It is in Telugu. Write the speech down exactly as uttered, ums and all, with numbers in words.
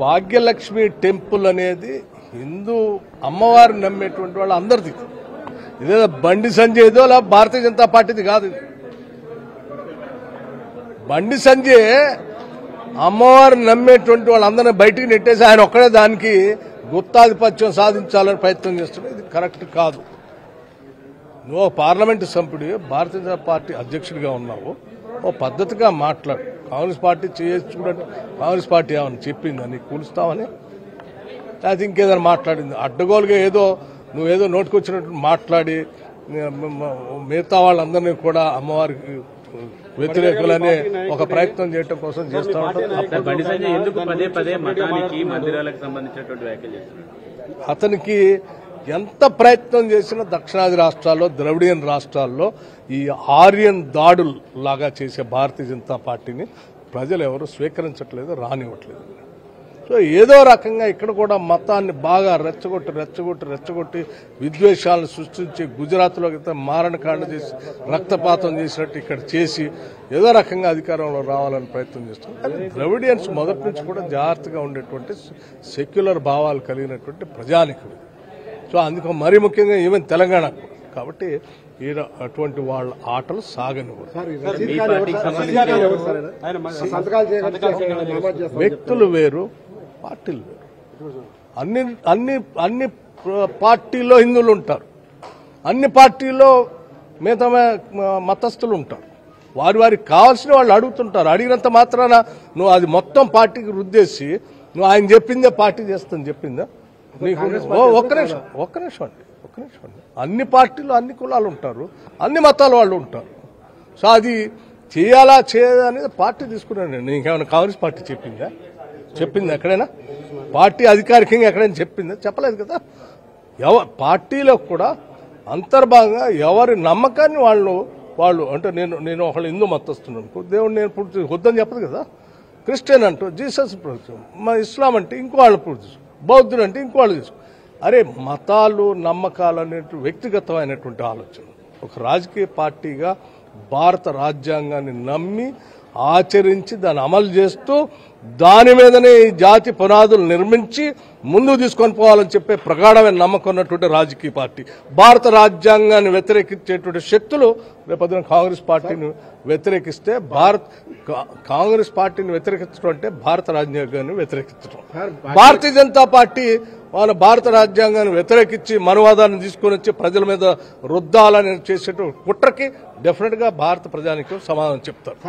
భాగ్యలక్ష్మి టెంపుల్ అనేది హిందూ అమ్మవారు నమ్మేటువంటి వాళ్ళు అందరిది. ఇదేదో బండి సంజయ్దో లేదా భారతీయ జనతా పార్టీది కాదు. బండి సంజయ్ అమ్మవారు నమ్మేటువంటి వాళ్ళందరినీ బయటికి నెట్టేసి ఆయన ఒక్కడే దానికి గుత్తాధిపత్యం సాధించాలని ప్రయత్నం చేస్తున్నాడు. ఇది కరెక్ట్ కాదు. నువ్వు పార్లమెంటు సభ్యుడివి, భారతీయ జనతా పార్టీ అధ్యక్షుడిగా ఉన్నావు, ఓ పద్ధతిగా మాట్లాడు. కాంగ్రెస్ పార్టీ చేయొచ్చు చూడండి, కాంగ్రెస్ పార్టీ ఏమని చెప్పింది అని కూలుస్తామని అది ఇంకేదైనా మాట్లాడింది. అడ్డగోలుగా ఏదో నువ్వేదో నోటుకొచ్చినట్టు మాట్లాడి మిగతా వాళ్ళందరినీ కూడా అమ్మవారికి వ్యతిరేకులనే ఒక ప్రయత్నం చేయడం కోసం చేస్తా ఉంటారు. అతనికి ఎంత ప్రయత్నం చేసినా దక్షిణాది రాష్ట్రాల్లో, ద్రవిడియన్ రాష్ట్రాల్లో ఈ ఆర్యన్ దాడులు లాగా చేసే భారతీయ జనతా పార్టీని ప్రజలు ఎవరు స్వీకరించట్లేదు, రానివ్వట్లేదు. సో ఏదో రకంగా ఇక్కడ కూడా మతాన్ని బాగా రెచ్చగొట్టి రెచ్చగొట్టి రెచ్చగొట్టి విద్వేషాలను సృష్టించి, గుజరాత్లో అయితే మారణకాండ చేసి రక్తపాతం చేసినట్టు ఇక్కడ చేసి ఏదో రకంగా అధికారంలో రావాలని ప్రయత్నం చేస్తాం. కానీ ద్రవిడియన్స్ మొదటి నుంచి కూడా జాగ్రత్తగా ఉండేటువంటి సెక్యులర్ భావాలు కలిగినటువంటి ప్రజానికుడు. సో అందుకు మరీ ముఖ్యంగా ఈవెన్ తెలంగాణకు కాబట్టి ఈ అటువంటి వాళ్ళ ఆటలు సాగనివ్వరు. వ్యక్తులు వేరు, పార్టీలు వేరు. అన్ని అన్ని అన్ని పార్టీల్లో హిందువులు ఉంటారు, అన్ని పార్టీల్లో మిగతా మతస్థులు ఉంటారు. వారి వారికి కావాల్సిన వాళ్ళు అడుగుతుంటారు. అడిగినంత మాత్రాన నువ్వు అది మొత్తం పార్టీకి రుద్దేసి నువ్వు ఆయన చెప్పిందే పార్టీ చేస్తాను చెప్పిందా? ఒక్క నిమిషం ఒక్క నిమిషం అండి ఒక్క నిమిషం అండి అన్ని పార్టీలు, అన్ని కులాలు ఉంటారు, అన్ని మతాల వాళ్ళు ఉంటారు. సో అది చేయాలా చేయదా అనేది పార్టీ తీసుకున్నాను. నేను ఇంకేమైనా కాంగ్రెస్ పార్టీ చెప్పిందా? చెప్పింది ఎక్కడైనా? పార్టీ అధికారికంగా ఎక్కడైనా చెప్పిందా? చెప్పలేదు కదా. ఎవ పార్టీలో కూడా అంతర్భాగంగా ఎవరి నమ్మకాన్ని వాళ్ళు వాళ్ళు అంటే నేను నేను ఒకళ్ళు హిందూ మతస్తున్నాను, దేవుడు నేను పూర్తి వద్దని చెప్పదు కదా. క్రిస్టియన్ అంటూ జీసస్ పూర్తి, మా ఇస్లాం అంటే ఇంకో వాళ్ళు పూర్తి, బౌద్ధులు అంటే ఇంకోళ్ళు తీసుకో. అరే మతాలు నమ్మకాలు అనేటు వ్యక్తిగతమైనటువంటి ఆలోచన. ఒక రాజకీయ పార్టీగా భారత రాజ్యాంగాన్ని నమ్మి ఆచరించి దాన్ని అమలు చేస్తూ దాని మీదనే ఈ జాతి పునాదులు నిర్మించి ముందు తీసుకొని పోవాలని చెప్పే ప్రగాఢమైన నమ్మకం ఉన్నటువంటి రాజకీయ పార్టీ. భారత రాజ్యాంగాన్ని వ్యతిరేకించేటువంటి శక్తులు రేపొద్దున కాంగ్రెస్ పార్టీని వ్యతిరేకిస్తే భారత్ కాంగ్రెస్ పార్టీని వ్యతిరేకించడం అంటే భారత రాజ్యాంగాన్ని వ్యతిరేకించడం. భారతీయ జనతా పార్టీ వాళ్ళ భారత రాజ్యాంగాన్ని వ్యతిరేకించి మనువాదాన్ని తీసుకొని వచ్చి ప్రజల మీద రుద్దాలని చేసేటువంటి కుట్రకి డెఫినెట్గా భారత ప్రజానికి సమాధానం చెప్తారు.